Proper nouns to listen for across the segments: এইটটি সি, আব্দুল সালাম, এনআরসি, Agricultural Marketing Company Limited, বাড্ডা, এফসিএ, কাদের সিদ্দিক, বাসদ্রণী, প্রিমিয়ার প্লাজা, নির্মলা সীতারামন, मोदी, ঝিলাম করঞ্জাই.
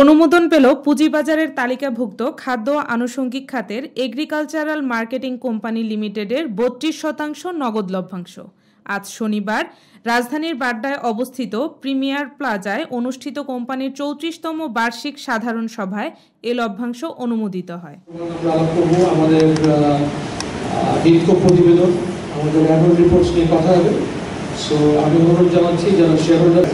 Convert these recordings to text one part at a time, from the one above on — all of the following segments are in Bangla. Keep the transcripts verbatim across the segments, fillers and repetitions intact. অনুমোদন পেল পুঁজিবাজারের তালিকাভুক্ত খাদ্য আনুষঙ্গিক খাতের এগ্রিকালচারাল মার্কেটিং কোম্পানি লিমিটেডের বত্রিশ শতাংশ নগদ লভ্যাংশ। আজ শনিবার রাজধানীর বাড্ডায় অবস্থিত প্রিমিয়ার প্লাজায় অনুষ্ঠিত কোম্পানির চৌত্রিশতম বার্ষিক সাধারণ সভায় এ লভ্যাংশ অনুমোদিত হয়। আমাদের বিক্ষোভ প্রতিবেদন, আমাদের অ্যানুয়াল রিপোর্টস নিয়ে কথা হবে। সো আমি অনুরোধ জানাচ্ছি যারা শেয়ারহোল্ডার,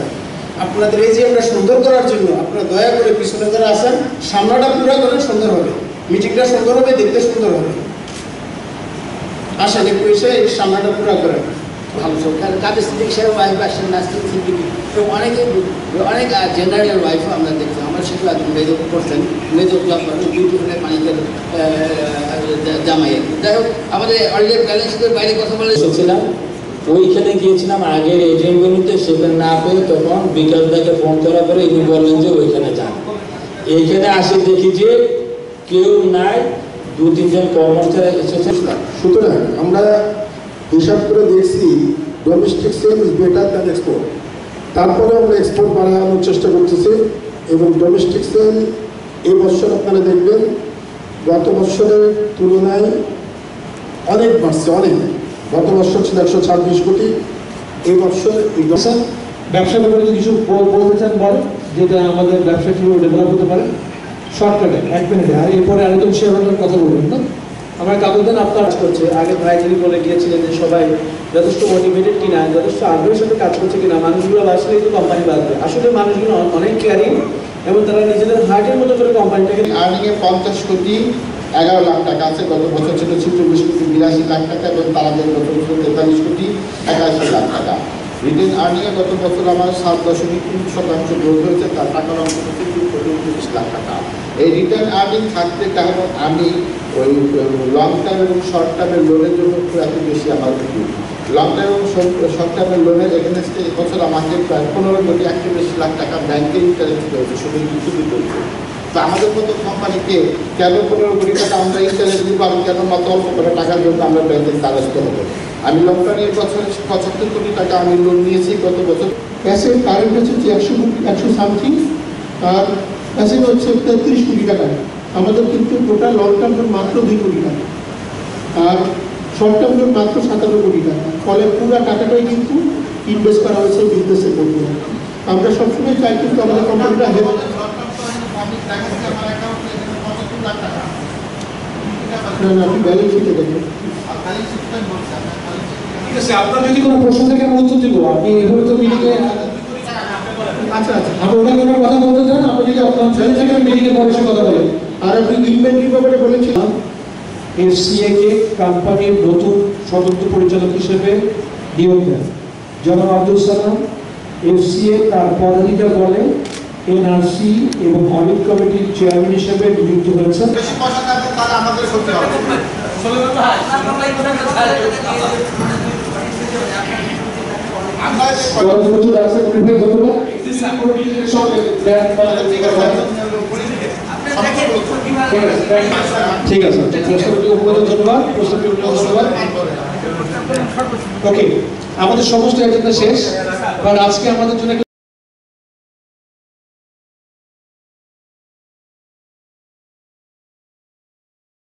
আপনাদের এই যে আমরা সুন্দর করার জন্য আপনারা দয়া করে পিছনে যারা আসেন, সামনাটা পুরো করে সুন্দর হবে, মিটিংটা সুন্দর হবে, দেখতে সুন্দর হবে। আসেন একটু এসে এই সামনাটা পুরো করে ভালো সব কাদের সিদ্দিক সাহেব ওয়াইফ আসেন, নাস্তিক সিদ্দিক অনেকে অনেক জেনারেল ওয়াইফ আমরা দেখছি। আমার সেটা মেজো করছেন, মেজো ক্লাব বিউটিফুল মালিকের জামাই। যাই হোক, আমাদের অলরেডি ব্যালেন্সের বাইরে কথা বলে এসেছিলাম, ওইখানে গিয়েছিলাম আগের এজেন্টগুলিতে, সেখানে না পেয়ে তখন বিকাশ দাকে ফোন করার পরে ইনি বললেন যে ওইখানে যান। এইখানে আসে দেখি যে কেউ নাই, দু তিনজন কর্মচারী এসেছে। সুতরাং আমরা হিসাব করে দেখছি domestic sale is better than export, তারপরে আমরা এক্সপোর্ট বাড়ানোর চেষ্টা করতেছি। এবং ডোমেস্টিক সেল এই বছর আপনারা দেখবেন গত বছরের তুলনায় অনেক বাড়ছে, অনেক। গত বছর ছিল একশো ছাব্বিশ কোটি, এই বছর ব্যবসা ব্যাপারে কিছু বলতে চান বলেন, যেটা আমাদের ব্যবসা কীভাবে ডেভেলপ হতে পারে শর্টকাটে এক মিনিটে। আর এরপরে আরেকজন শেয়ারহোল্ডার কথা বলবেন না, আমরা কাবুদ্দিন আপনার কাজ করছে। আগে ভাই যিনি বলে গিয়েছিলেন যে সবাই যথেষ্ট মোটিভেটেড কিনা, যথেষ্ট আগ্রহের সাথে কাজ করছে কিনা, মানুষগুলো আসলেই তো কোম্পানি বাঁচবে। আসলে মানুষগুলো অনেক কেয়ারিং এবং তারা নিজেদের হার্টের মতো করে কোম্পানিটাকে। আর্নিংয়ে পঞ্চাশ কোটি এগারো লাখ টাকা আছে, গত বছর ছিল চব্বিশ কোটি বিরাশি লাখ টাকা এবং তারা গত বছর তেতাল্লিশ কোটি একাশি লাখ টাকা। রিটেন আর্নিংয়ে গত বছর আমার সাত দশমিক তিন শতাংশ গ্রোথ হয়েছে, তার টাকার অংশ হচ্ছে তিন কোটি উনত্রিশ লাখ টাকা। এই রিটার্ন আর্নিং থাকতে কারণ আমি ওই লং টার্ম এবং শর্ট টার্মের লোনের জন্য এত বেশি আমার দিই। লং টার্ম এবং শর্ট টার্মের লোনের এগেনস্টে এবছর আমাকে প্রায় পনেরো কোটি একশো বিশ লাখ টাকা ব্যাংকের ইন্টারেস্ট হয়েছে, শুধু কিছু দিতে। তো আমাদের মতো কোম্পানিকে কেন পনেরো কোটি টাকা আমরা ইন্টারেস্ট দিব, আমি কেন মত অল্প করে টাকার জন্য আমরা ব্যাংকের কারেস্ট হবো? আমি লং টার্মে এবছর পঁচাত্তর কোটি টাকা আমি লোন নিয়েছি গত বছর। ক্যাশের কারেন্ট হচ্ছে যে একশো কোটি একশো সামথিং, আর ক্যাশের হচ্ছে তেত্রিশ কোটি টাকা। আমাদের কিন্তু টোটাল লং টার্ম লোন মাত্র দুই কোটি টাকা আর শর্ট টার্ম লোন মাত্র সাতান্ন কোটি টাকা। ফলে পুরো টাকাটাই কিন্তু ইনভেস্ট করা হয়েছে বিজনেসের মধ্যে। আমরা সবসময় চাই কিন্তু আমাদের কোম্পানিটা হেল্প। ঠিক আছে, আপনার যদি কোনো প্রশ্ন থাকে আমি উত্তর দিব। আপনি এভাবে তো মিটিংয়ে আচ্ছা আচ্ছা আপনি ওনাকে ওনার কথা বলতে চান, আপনি যদি আপনার ছেলে থেকে মিটিংয়ে পরে সে কথা বলেন। আর আপনি ইনভেন্টরির ব্যাপারে বলেছিলাম এফসিএ কে কোম্পানির নতুন স্বতন্ত্র পরিচালক হিসেবে নিয়োগ দেন জনাব আব্দুল সালাম। এফসিএ তার পদবিটা বলে এনআরসি এবং অডিট কমিটির চেয়ারম্যান হিসেবে নিযুক্ত হয়েছেন। ঠিক আছে, ধন্যবাদ। ওকে, আমাদের সমস্ত এজেন্ডা শেষ, কারণ আজকে আমাদের জন্য